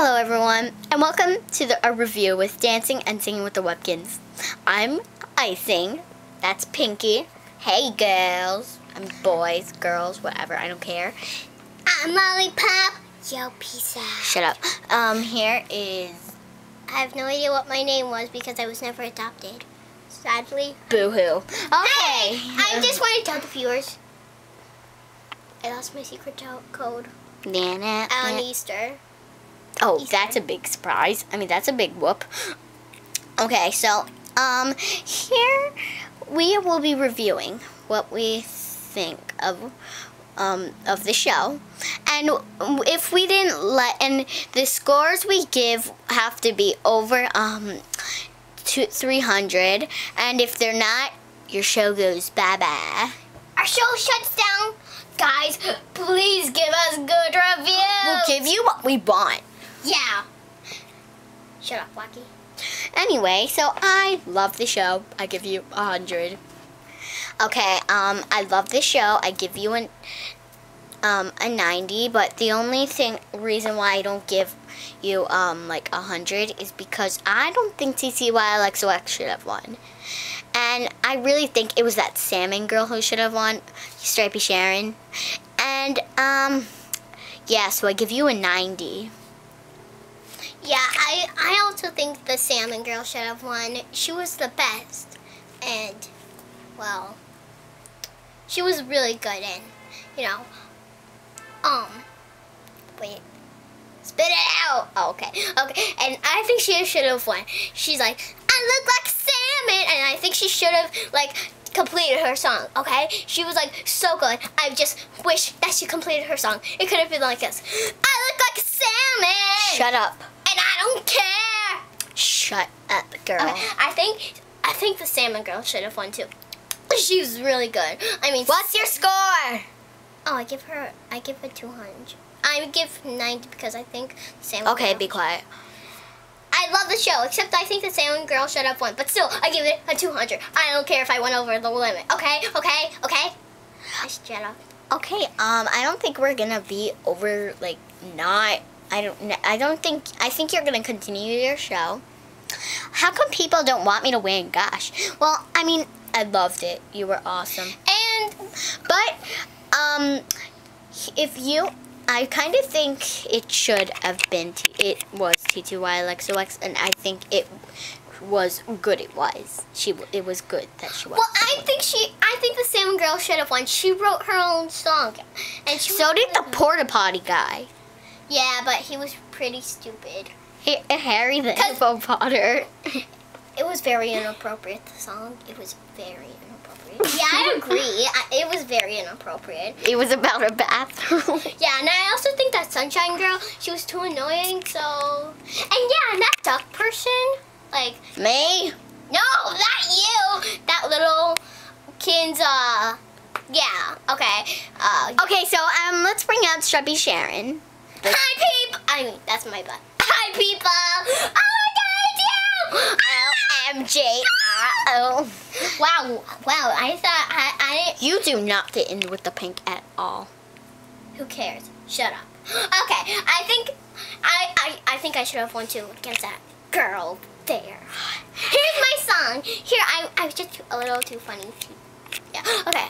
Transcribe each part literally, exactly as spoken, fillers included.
Hello everyone, and welcome to the, a review with Dancing and Singing with the Webkinz. I'm Icing, that's Pinky. Hey girls, I'm boys, girls, whatever, I don't care. I'm Lollipop. Yo, peace out. Shut up. Um, here is... I have no idea what my name was because I was never adopted. Sadly. Boo-hoo. Okay. Hey, I just want to tell the viewers. I lost my secret code. Nana. On Easter. Oh, Easter. That's a big surprise. I mean, that's a big whoop. Okay, so, um, here we will be reviewing what we think of, um, of the show. And if we didn't let, and the scores we give have to be over, um, two, three hundred. And if they're not, your show goes bye-bye. Our show shuts down. Guys, please give us good reviews. We'll give you what we want. Yeah. Shut up, Wacky. Anyway, so I love the show. I give you a hundred. Okay, um, I love this show. I give you an, um, a ninety, but the only thing, reason why I don't give you, um, like a hundred is because I don't think T T Y L X O X one eighty-one should have won. And I really think it was that salmon girl who should have won, Stripey Sharon. And, um, yeah, so I give you a ninety. Yeah, I, I also think the salmon girl should have won. She was the best. And, well, she was really good and, you know, um, wait. Spit it out! Oh, okay. Okay, and I think she should have won. She's like, I look like salmon! And I think she should have, like, completed her song, okay? She was, like, so good. I just wish that she completed her song. It could have been like this. I look like salmon! Shut up. And I don't care! Shut up, girl. Okay, I think, I think the salmon girl should have won, too. She was really good. I mean... What's your score? Oh, I give her, I give her two hundred. I would give ninety because I think the salmon okay, girl... Okay, be quiet. I love the show, except I think the salmon girl should have won. But still, I give it a two hundred. I don't care if I went over the limit. Okay, okay, okay? Just shut up. Okay, um, I don't think we're going to be over, like, not... I don't I don't think... I think you're going to continue your show. How come people don't want me to win? Gosh. Well, I mean, I loved it. You were awesome. And... But, um, if you... I kind of think it should have been, t it was T T Y L X O X, and I think it was good, it was. She, it was good that she was. Well, I think she, I think the salmon girl should have won. She wrote her own song. And she so did the porta potty guy. Yeah, but he was pretty stupid. He, Harry the Info Potter. It was very inappropriate, the song. It was very inappropriate. Yeah, I agree. I, it was very inappropriate. It was about a bathroom. Yeah, and I also think that Sunshine Girl, she was too annoying, so... And yeah, and that duck person, like... Me? No, not you! That little kid's, uh... Yeah, okay. Uh, yeah. Okay, so, um, let's bring out Stripey Sharon. The Hi, peep! I mean, that's my butt. Hi, people! Oh, my God, it's you! M J R O. Wow, wow, I thought I, I... You do not fit in with the pink at all. Who cares? Shut up. Okay, I think I, I, I think I should have won too against that girl there. Here's my song. Here, I, I was just too, a little too funny. Yeah, okay.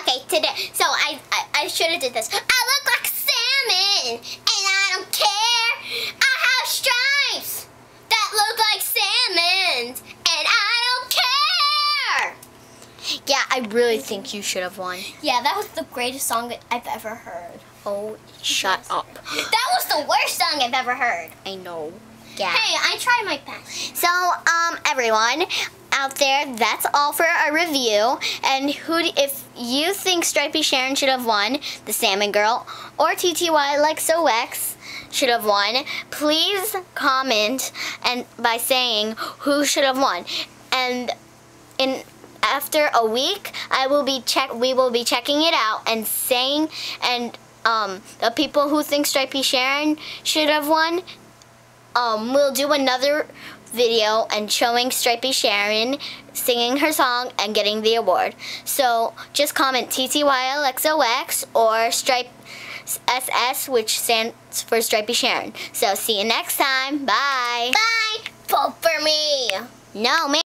Okay, today, so I, I, I should have did this. I look like salmon, and I don't care. I have stripes that look like salmon, and I don't care! Yeah, I really think you should have won. Yeah, that was the greatest song that I've ever heard. Oh, shut up. That was the worst song I've ever heard. I know. Yeah. Hey, I tried my best. So, um, everyone out there, that's all for our review. And who, if you think Stripey Sharon should have won, the Salmon Girl, or T T Y L X O X, should have won, please comment and by saying who should have won. And in after a week, I will be check. We will be checking it out and saying and um the people who think Stripey Sharon should have won. Um, we'll do another video and showing Stripey Sharon singing her song and getting the award. So just comment T T Y L X O X or Stripe. S S, which stands for Stripey Sharon. So see you next time. Bye. Bye. Vote for me. No, man.